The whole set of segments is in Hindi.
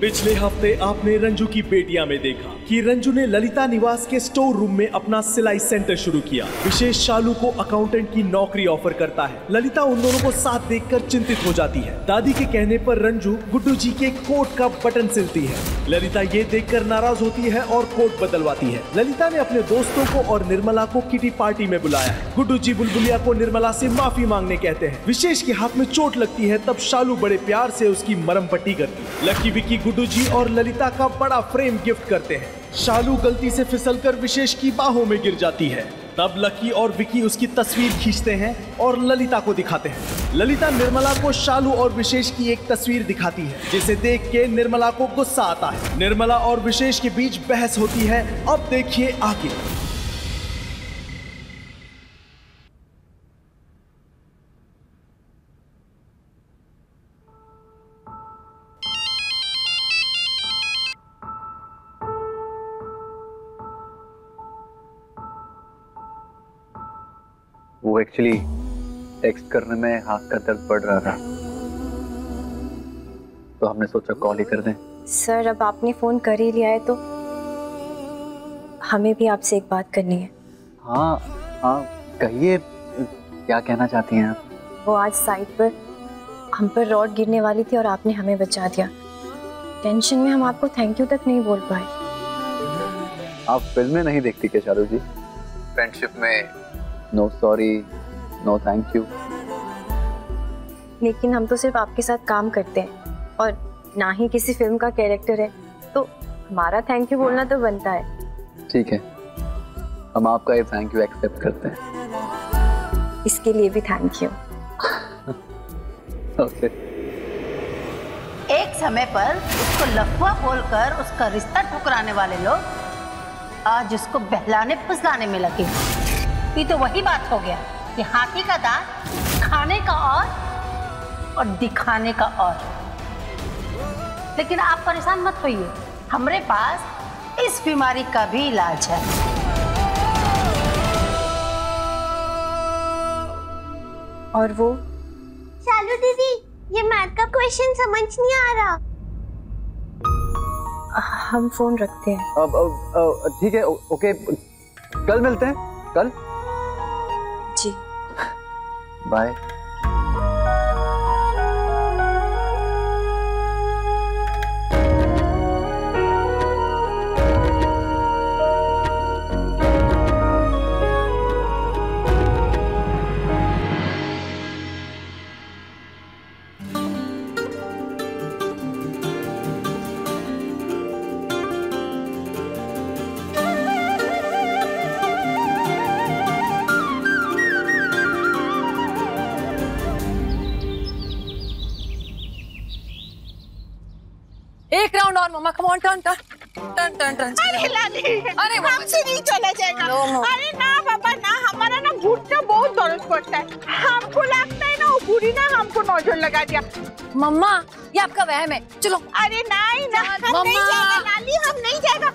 पिछले हफ्ते आपने रंजू की बेटियां में देखा कि रंजू ने ललिता निवास के स्टोर रूम में अपना सिलाई सेंटर शुरू किया। विशेष शालू को अकाउंटेंट की नौकरी ऑफर करता है। ललिता उन दोनों को साथ देखकर चिंतित हो जाती है। दादी के कहने पर रंजू गुड्डू जी के कोट का बटन सिलती है। ललिता ये देखकर नाराज होती है और कोट बदलवाती है। ललिता ने अपने दोस्तों को और निर्मला को किटी पार्टी में बुलाया। गुड्डू जी बुलबुलिया को निर्मला से माफी मांगने कहते हैं। विशेष के हाथ में चोट लगती है, तब शालू बड़े प्यार से उसकी मरहम पट्टी करती है। लकी विकी गुड्डू जी और ललिता का बड़ा फ्रेम गिफ्ट करते हैं। शालू गलती से फिसलकर विशेष की बाहों में गिर जाती है। तब लकी और विकी उसकी तस्वीर खींचते हैं और ललिता को दिखाते हैं। ललिता निर्मला को शालू और विशेष की एक तस्वीर दिखाती है, जिसे देख के निर्मला को गुस्सा आता है। निर्मला और विशेष के बीच बहस होती है। अब देखिए आगे। वो एक्चुअली टेक्स्ट करने में हाथ का दर्द बढ़ रहा था, तो हमने सोचा कॉल ही कर दें। सर, अब आपने फोन कर ही लिया है तो हमें भी आपसे एक बात करनी है। हाँ, कहिए, क्या कहना चाहती हैं आप? वो आज साइट पर हम पर रॉड गिरने वाली थी और आपने हमें बचा दिया। टेंशन में हम आपको थैंक यू तक नहीं बोल पाए। आप फिल्में नहीं देखती क्या शारू जी? फ्रेंडशिप में no sorry, no thank you. लेकिन हम तो सिर्फ आपके साथ काम करते हैं और ना ही किसी फिल्म का कैरेक्टर है, तो हमारा थैंक यू बोलना तो बनता है। ठीक है, हम आपका ये थैंक यू एक्सेप्ट करते हैं। इसके लिए भी थैंक यू। ओके। एक समय पर उसको लफुआ बोलकर उसका रिश्ता ठुकराने वाले लोग आज उसको बहलाने फुसलाने में लगे। ये तो वही बात हो गया कि हाथी का दांत खाने का और दिखाने का और। लेकिन आप परेशान मत होइए, हमारे पास इस बीमारी का भी इलाज है। और वो शालू दीदी, ये मैथ का क्वेश्चन समझ नहीं आ रहा। हम फोन रखते हैं अब। ठीक है, ओके, कल मिलते हैं। कल? जी, बाय। एक राउंड और मम्मा, come on, turn turn turn turn. अरे लाली, अरे हमसे नहीं चला जाएगा। अरे ना पापा ना, हमारा ना घुटना बहुत दर्द करता है। हमको लगता है ना वो बूढ़ी ना हमको नोजल लगा दिया। मम्मा, ये आपका वहम है, चलो। अरे नहीं ना, हम नहीं जाएगा लाली, हम नहीं जाएगा।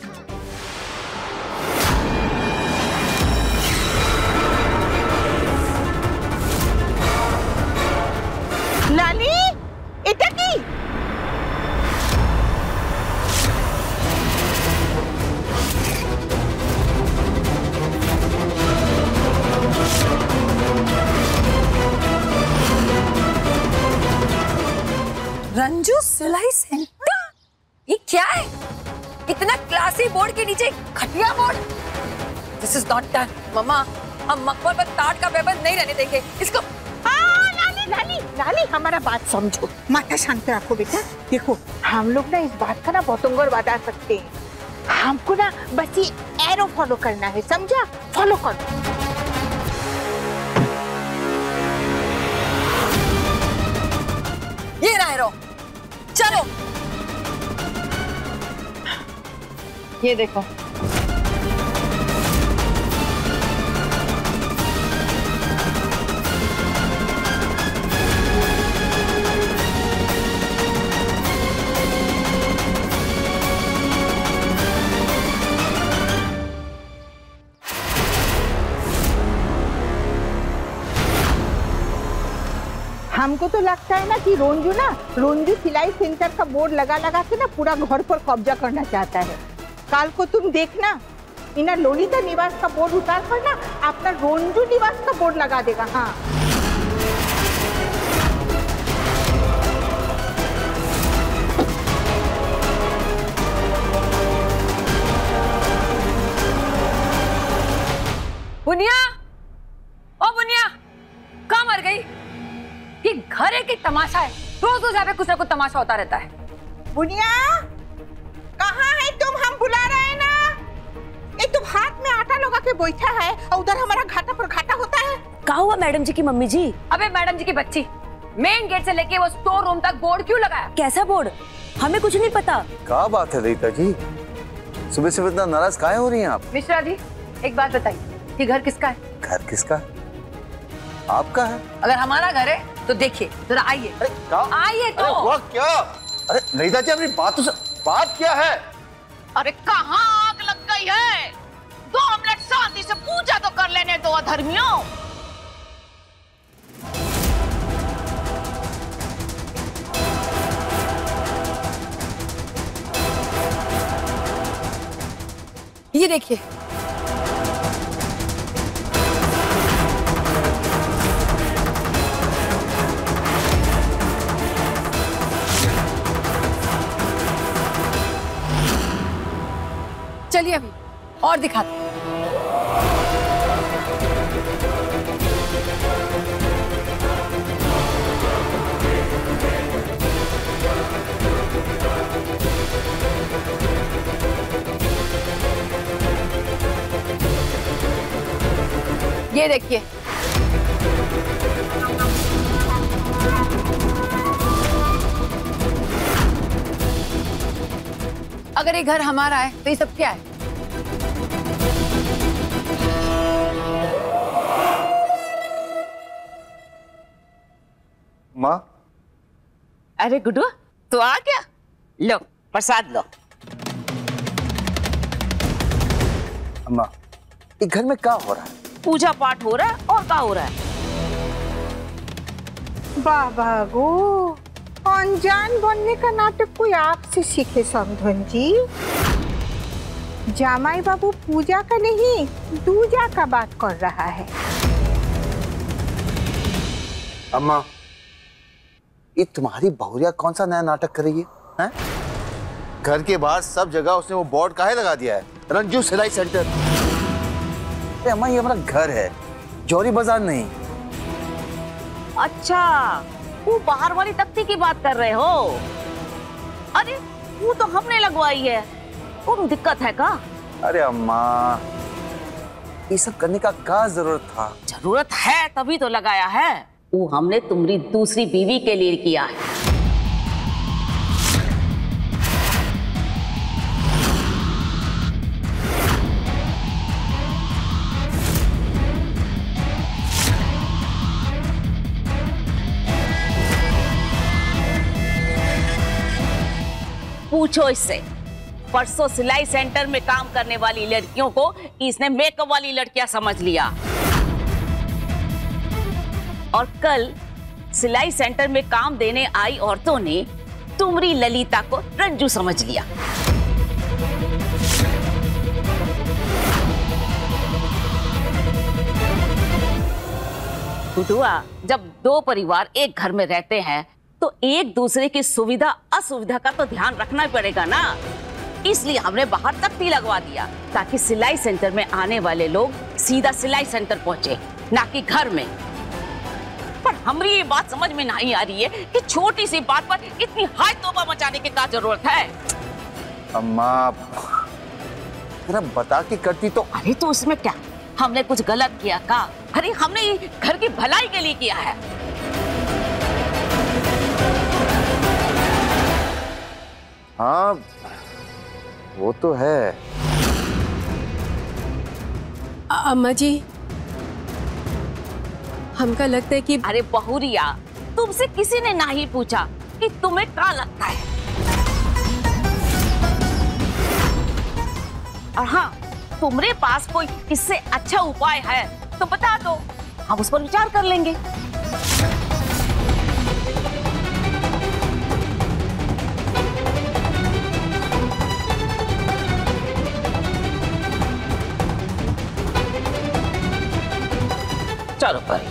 लाली इधर की। रंजू सिलाई सेंटर, ये क्या है? इतना क्लासी बोर्ड के नीचे घटिया board. This is not done. मम्मा, हम मकबर पर ताट का पेपर नहीं रहने देंगे इसको। लाली लाली लाली, हमारा बात समझो। माता शांत रखो बेटा। देखो, हम लोग ना इस बात का ना बहुतंगर बता सकते हैं। हमको ना बस ये एरो फॉलो करना है, समझा? फॉलो करो। ये रहा एरो, चलो। ये देखो, हमको तो लगता है ना कि रंजू सिलाई सेंटर का बोर्ड लगा के ना पूरा घर पर कब्जा करना चाहता है। कल को तुम देखना इना ललिता निवास का बोर्ड उतार कर ना अपना रंजू निवास का बोर्ड लगा देगा। हाँ बुनिया, ओ बुनिया, कहाँ मर गई? ये घर एक तमाशा है, रोज रोज यहाँ पे कुछ ना कुछ तमाशा होता रहता है। बुनिया कहाँ है तुम? हम बुला रहे हैं ना। ये तुम हाथ में आटा लगा के बैठा है और उधर हमारा घाटा पर घाटा होता है। क्या हुआ मैडम जी की मम्मी जी? अबे मैडम जी की बच्ची, मेन गेट से लेके वो स्टोर रूम तक बोर्ड क्यों लगाया? कैसा बोर्ड? हमें कुछ नहीं पता। क्या बात है रीता जी, सुबह सुबह इतना नाराज काहे हो रही है आप? मिश्रा जी एक बात बताइए, ये घर किसका है? घर किसका है? आपका है। अगर हमारा घर है तो देखिए जरा, आइए। अरे क्या? आइए तो। अरे वाह क्या? अरे ललिता जी अपनी बात क्या है? अरे कहाँ आग लग गई है? 2 मिनट शांति से पूजा तो कर लेने दो अधर्मियों। ये देखिए अभी और दिखाते। ये देखिए अगर ये घर हमारा है तो ये सब क्या है? माँ, अरे गुड्डू तू आ गया? लो प्रसाद लो। अम्मा, इस घर में क्या हो रहा है? पूजा पाठ हो रहा है और क्या हो रहा है? बाबा गो, अनजान बनने का नाटक कोई आपसे सीखे समधन जी। जामाई बाबू पूजा का नहीं दूजा का बात कर रहा है। अम्मा, ये तुम्हारी बहुरिया कौन सा नया नाटक कर रही है? घर के बाहर सब जगह उसने वो बोर्ड काहे लगा दिया है? रंजू सिलाई सेंटर। अरे अम्मा, ये हमारा घर है, जौहरी बाजार नहीं। अच्छा, वो बाहर वाली तख्ती की बात कर रहे हो? अरे वो तो हमने लगवाई है, कोई दिक्कत है का? अरे अम्मा, ये सब करने का क्या जरूरत था? जरूरत है तभी तो लगाया है। वो हमने तुम्हारी दूसरी बीवी के लिए किया है। पूछो इससे, परसों सिलाई सेंटर में काम करने वाली लड़कियों को इसने मेकअप वाली लड़कियां समझ लिया, और कल सिलाई सेंटर में काम देने आई औरतों ने तुम्हारी ललिता को रंजू समझ लिया। गुडुआ, जब 2 परिवार एक घर में रहते हैं तो एक दूसरे की सुविधा असुविधा का तो ध्यान रखना ही पड़ेगा ना। इसलिए हमने बाहर तख्ती लगवा दिया ताकि सिलाई सेंटर में आने वाले लोग सीधा सिलाई सेंटर पहुंचे, ना कि घर में। पर हमरी ये बात समझ में नहीं आ रही है कि छोटी सी बात पर इतनी हाय तोबा मचाने की क्या जरूरत है? अम्मा, जरा बता के करती तो। अरे तो उसमें क्या, हमने कुछ गलत किया का? अरे हमने ये घर की भलाई के लिए किया है। हाँ वो तो है। अम्मा जी, हमका लगता है कि अरे बहुरिया, तुमसे किसी ने नहीं पूछा कि तुम्हें क्या लगता है। और हाँ, तुम्हारे पास कोई इससे अच्छा उपाय है तो बता दो, हम उस पर विचार कर लेंगे। चलो पर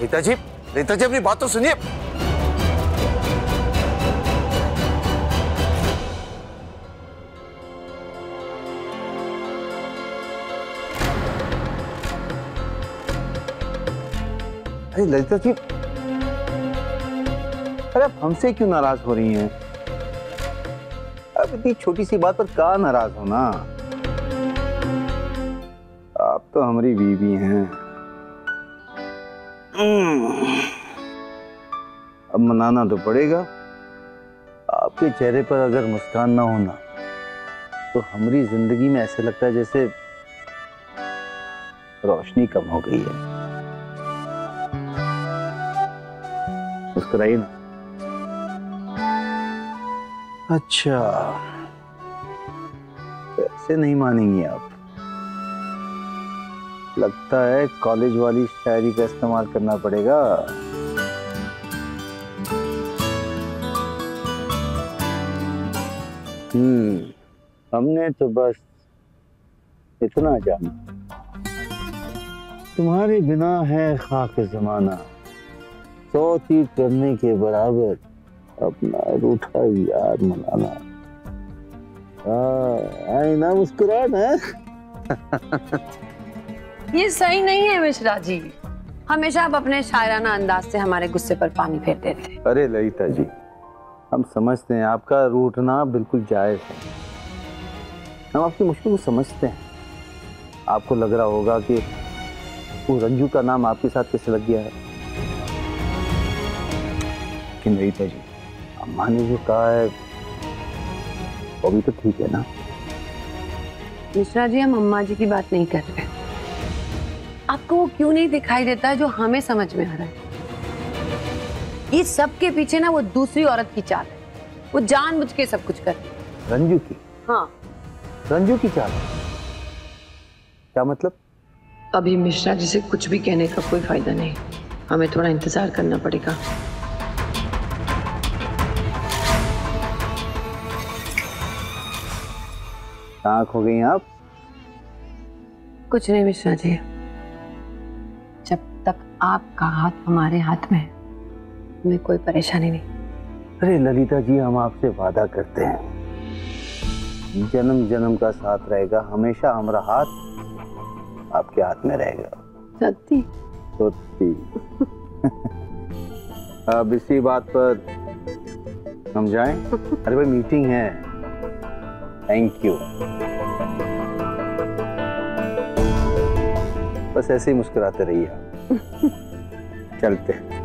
नेताजी, नेताजी अपनी बात तो सुनिए। अरे ललिता जी, अरे आप हमसे क्यों नाराज हो रही हैं? अब इतनी छोटी सी बात पर क्या नाराज होना? आप तो हमारी बीवी हैं। अब मनाना तो पड़ेगा। आपके चेहरे पर अगर मुस्कान ना होना तो हमारी जिंदगी में ऐसे लगता है जैसे रोशनी कम हो गई है। मुस्कुराइए ना। अच्छा, ऐसे नहीं मानेंगी आप। लगता है कॉलेज वाली शायरी का इस्तेमाल करना पड़ेगा। हमने तो बस इतना जाना, तुम्हारे बिना है खाक जमाना, सौ तीर करने के बराबर अपना रूठा यार मनाना। आए ना मुस्कुराना। ये सही नहीं है मिश्रा जी, हमेशा आप अपने शायराना अंदाज से हमारे गुस्से पर पानी फेरते थे। अरे ललिता जी, हम समझते हैं आपका रूठना बिल्कुल जायज है, हम आपकी मुश्किल को समझते हैं। आपको लग रहा होगा कि वो रंजू का नाम आपके साथ कैसे लग गया है, लेकिन ललिता जी, अम्मा ने जो कहा है वो भी तो ठीक है ना। मिश्रा जी, हम अम्मा जी की बात नहीं कर रहे। आपको वो क्यों नहीं दिखाई देता है जो हमें समझ में आ रहा है? ये सब के पीछे ना वो दूसरी औरत की चाल है, वो जानबूझ के सब कुछ करती है। रंजू की? हाँ, रंजू की चाल। क्या मतलब? अभी मिश्रा जी से कुछ भी कहने का कोई फायदा नहीं, हमें थोड़ा इंतजार करना पड़ेगा। कहाँ खो गई आप? कुछ नहीं मिश्रा जी, आपका हाथ हमारे हाथ में है, हमें कोई परेशानी नहीं। अरे ललिता जी, हम आपसे वादा करते हैं, जन्म जन्म का साथ रहेगा, हमेशा हमारा हाथ आपके हाथ में रहेगा। सत्य? सत्य। अब इसी बात पर हम जाएं? अरे भाई मीटिंग है। Thank you. बस ऐसे ही मुस्कुराते रहिए आप। चलते हैं।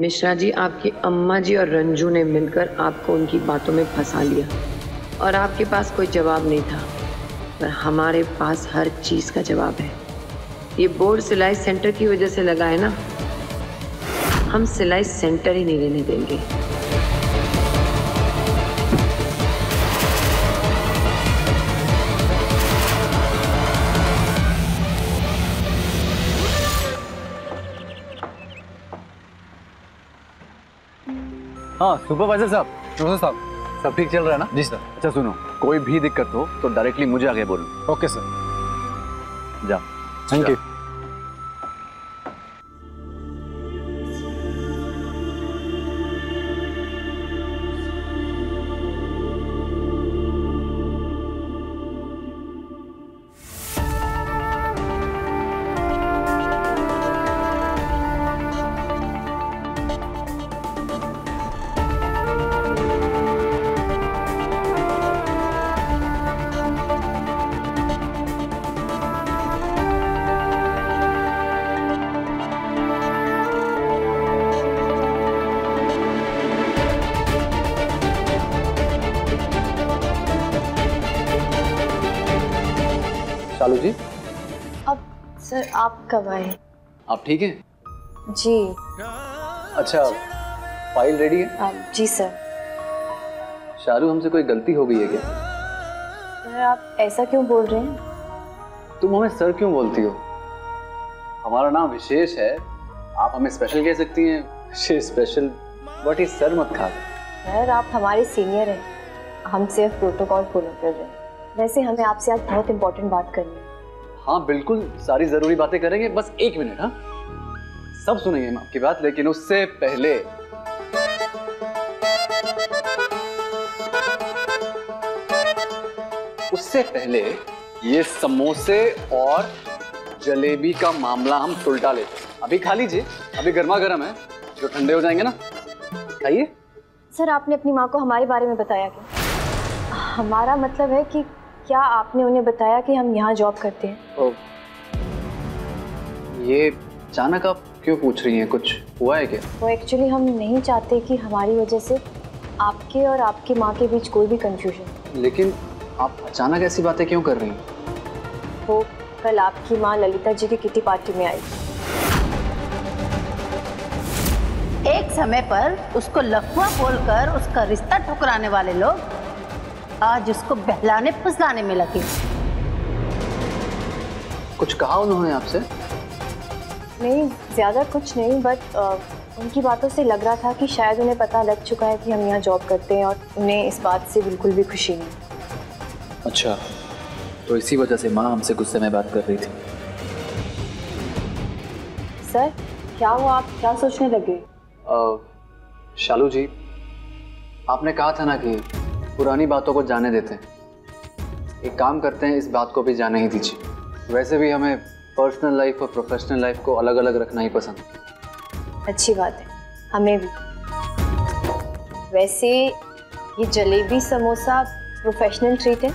मिश्रा जी, आपकी अम्मा जी और रंजू ने मिलकर आपको उनकी बातों में फंसा लिया और आपके पास कोई जवाब नहीं था, पर हमारे पास हर चीज का जवाब है। ये बोर्ड सिलाई सेंटर की वजह से लगा है ना, हम सिलाई सेंटर ही नहीं रहने देंगे। हाँ सुपरवाइजर साहब, प्रोफेसर साहब, सब ठीक चल रहा है ना? जी सर। अच्छा सुनो, कोई भी दिक्कत हो तो डायरेक्टली मुझे आगे बोलो। Okay sir. जा। Thank you. हेलो जी। अब सर आप कब आए? आप ठीक हैं? जी। अच्छा, फाइल रेडी है? जी सर। शारू, हमसे कोई गलती हो गई है क्या? सर आप ऐसा क्यों बोल रहे हैं? तुम हमें सर क्यों बोलती हो? हमारा नाम विशेष है, आप हमें स्पेशल कह सकती हैं। विशेष स्पेशल, बट ये सर मत खा दो। सर आप हमारे सीनियर हैं, हम सिर्फ प्रोटोकॉल फॉलो कर रहे हैं। वैसे हमें आपसे आज बहुत इंपॉर्टेंट बात करनी है। हाँ बिल्कुल, सारी जरूरी बातें करेंगे, बस एक मिनट। हाँ सब सुनेंगे हम आपकी बात, लेकिन उससे पहले ये समोसे और जलेबी का मामला हम सुलटा लेते हैं। अभी खा लीजिए, अभी गर्मा गर्म है, जो ठंडे हो जाएंगे ना खाइए। सर आपने अपनी माँ को हमारे बारे में बताया क्या? हमारा मतलब है कि क्या आपने उन्हें बताया कि हम यहाँ जॉब करते हैं? ओ, ये अचानक आप क्यों पूछ रही हैं, कुछ हुआ है क्या? वो एक्चुअली हम नहीं चाहते कि हमारी वजह से आपके और आपकी माँ के बीच कोई भी कंफ्यूजन। लेकिन आप अचानक ऐसी बातें क्यों कर रही हैं? वो कल आपकी माँ ललिता जी की किटी पार्टी में आई। एक समय पर उसको लफुआ बोलकर उसका रिश्ता ठुकराने वाले लोग आज उसको बहलाने फुसलाने में लगे। कुछ कहा उन्होंने आपसे? नहीं ज्यादा कुछ नहीं, बट उनकी बातों से लग रहा था कि शायद उन्हें पता लग चुका है कि हम यहाँ जॉब करते हैं और उन्हें इस बात से बिल्कुल भी खुशी नहीं। अच्छा, तो इसी वजह से माँ हमसे गुस्से में बात कर रही थी। सर क्या हुआ, आप क्या सोचने लगे? शालू जी आपने कहा था ना कि पुरानी बातों को जाने देते हैं। एक काम करते हैं, इस बात को भी जाने ही दीजिए। वैसे भी हमें पर्सनल लाइफ और प्रोफेशनल लाइफ को अलग अलग रखना ही पसंद है। अच्छी बात है, हमें भी। वैसे ये जलेबी समोसा प्रोफेशनल ट्रीट है।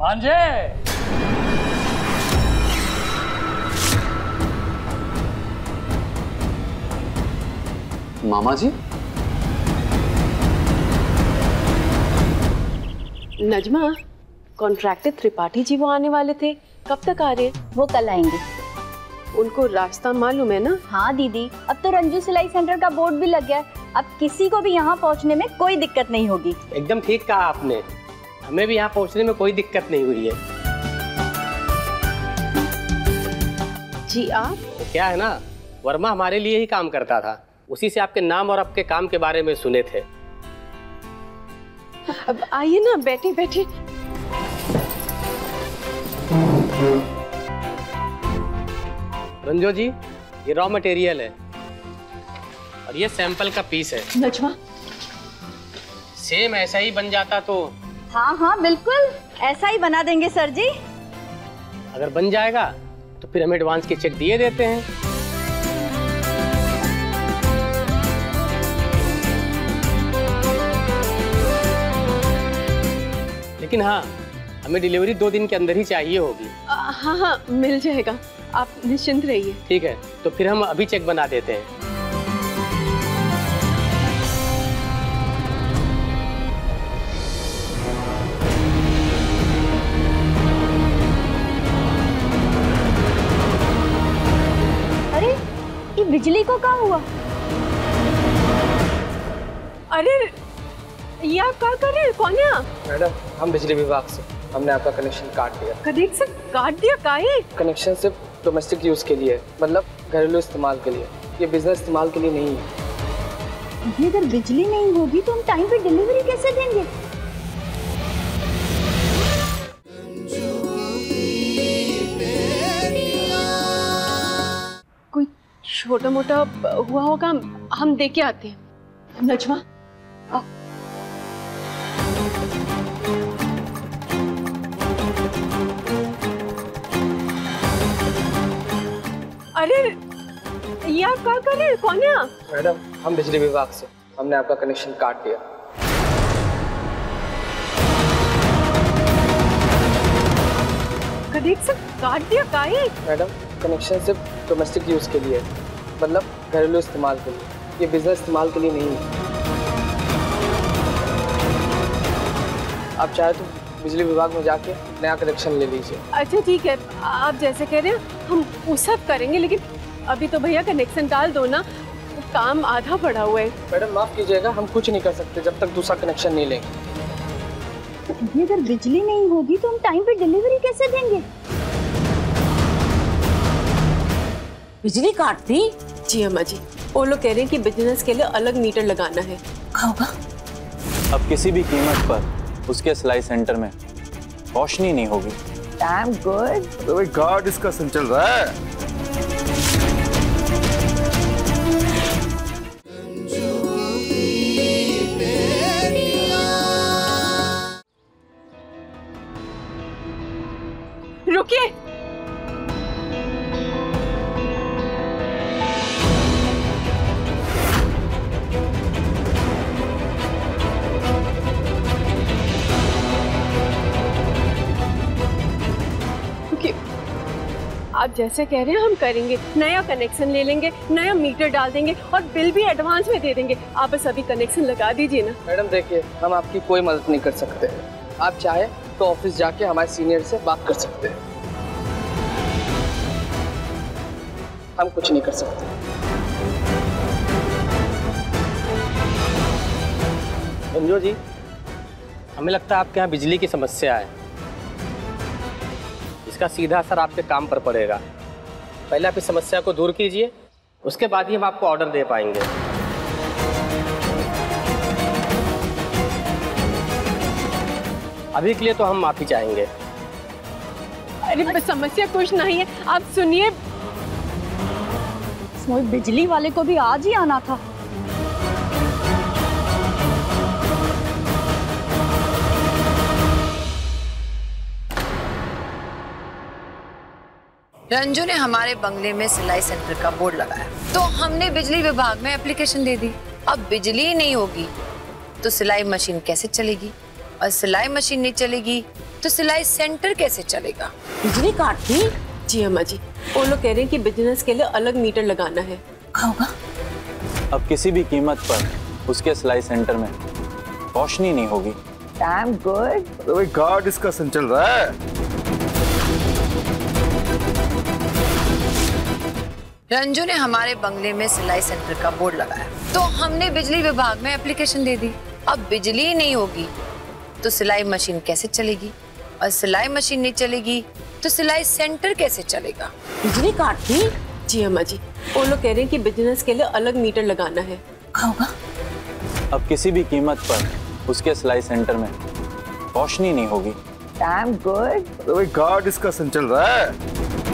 मांझे मामा जी। नजमा, कॉन्ट्रैक्टर त्रिपाठी जी वो आने वाले थे, कब तक आ रहे? वो कल आएंगे। उनको रास्ता मालूम है ना? हाँ दीदी, अब तो रंजू सिलाई सेंटर का बोर्ड भी लग गया है, अब किसी को भी यहाँ पहुँचने में कोई दिक्कत नहीं होगी। एकदम ठीक कहा आपने, हमें भी यहाँ पहुँचने में कोई दिक्कत नहीं हुई है। जी आप? तो क्या है ना, वर्मा हमारे लिए ही काम करता था, उसी से आपके नाम और आपके काम के बारे में सुने थे। अब आइए ना, बैठिए बैठिए। रंजो जी ये रॉ मटेरियल है और ये सैंपल का पीस है। नजमा सेम ऐसा ही बन जाता तो? हाँ हाँ बिल्कुल ऐसा ही बना देंगे सर जी। अगर बन जाएगा तो फिर हम एडवांस के चेक दिए देते हैं। लेकिन हाँ, हमें डिलीवरी 2 दिन के अंदर ही चाहिए होगी। हाँ हाँ मिल जाएगा, आप निश्चिंत रहिए। ठीक है, तो फिर हम अभी चेक बना देते हैं। बिजली को क्या हुआ? अरे ये आप क्या कर रहे हैं? कौन है? मैडम हम बिजली विभाग से, हमने आपका कनेक्शन काट दिया। कनेक्शन काट दिया? काहे? कनेक्शन सिर्फ डोमेस्टिक यूज के लिए, मतलब घरेलू इस्तेमाल के लिए, ये बिजनेस इस्तेमाल के लिए नहीं है। ये अगर बिजली नहीं होगी तो हम टाइम पे डिलीवरी कैसे देंगे? छोटा मोटा हुआ होगा, हम देख के आते हैं। नजमा अरे ये आप क्या कर रहे हैं? कौन है? मैडम हम बिजली विभाग से, हमने आपका कनेक्शन काट दिया। कनेक्शन काट दिया? काहे? मैडम कनेक्शन सिर्फ डोमेस्टिक यूज के लिए, मतलब घरेलू इस्तेमाल के लिए, ये बिजनेस इस्तेमाल के लिए नहीं है। आप चाहे तो बिजली विभाग में जाके नया कनेक्शन ले लीजिए। अच्छा ठीक है, आप जैसे कह रहे हैं हम उस सब करेंगे, लेकिन अभी तो भैया कनेक्शन डाल दो ना, काम आधा पड़ा हुआ है। मैडम माफ कीजिएगा, हम कुछ नहीं कर सकते जब तक दूसरा कनेक्शन नहीं लेंगे। अगर बिजली नहीं होगी तो हम टाइम पे डिलीवरी कैसे देंगे? बिजली काट थी? जी अम्मा जी, वो लोग कह रहे हैं कि बिजनेस के लिए अलग मीटर लगाना है। होगा? अब किसी भी कीमत पर उसके सिलाई सेंटर में रोशनी नहीं होगी। Damn good। तो भाई गार्ड डिस्कशन चल रहा है। रुकिए, आप जैसे कह रहे हैं हम करेंगे, नया कनेक्शन ले लेंगे, नया मीटर डाल देंगे और बिल भी एडवांस में दे देंगे। आप बस अभी कनेक्शन लगा दीजिए ना। मैडम देखिए, हम आपकी कोई मदद नहीं कर सकते। आप चाहे तो ऑफिस जाके हमारे सीनियर से बात कर सकते हैं, हम कुछ नहीं कर सकते। रंजू जी, हमें लगता है आपके यहाँ बिजली की समस्या है। इसका सीधा असर आपके काम पर पड़ेगा। पहले आप इस समस्या को दूर कीजिए, उसके बाद ही हम आपको ऑर्डर दे पाएंगे। अभी के लिए तो हम माफी चाहेंगे। अरे समस्या कुछ नहीं है, आप सुनिए। बिजली वाले को भी आज ही आना था। रंजू ने हमारे बंगले में सिलाई सेंटर का बोर्ड लगाया, तो हमने बिजली विभाग में एप्लीकेशन दे दी। अब बिजली नहीं होगी तो सिलाई मशीन कैसे चलेगी, और सिलाई मशीन नहीं चलेगी तो सिलाई सेंटर कैसे चलेगा? बिजली काटती? जी अम्मा जी, वो लोग कह रहे हैं कि बिजनेस के लिए अलग मीटर लगाना है। होगा? अब किसी भी कीमत पर उसके सिलाई सेंटर में रोशनी नहीं होगी। Damn good। तो भाई गार्ड डिस्कशन चल रहा है। रंजू ने हमारे बंगले में सिलाई सेंटर का बोर्ड लगाया, तो हमने बिजली विभाग में एप्लीकेशन दे दी। अब बिजली नहीं होगी तो सिलाई मशीन कैसे चलेगी, और सिलाई मशीन नहीं चलेगी तो सिलाई सेंटर कैसे चलेगा? बिजली काटती? जी अम्मा जी, वो लोग कह रहे हैं कि बिजनेस के लिए अलग मीटर लगाना है। होगा? अब किसी भी कीमत पर उसके सिलाई सेंटर में रोशनी नहीं होगी। Damn good। तो भाई गार्ड डिस्कशन चल रहा है।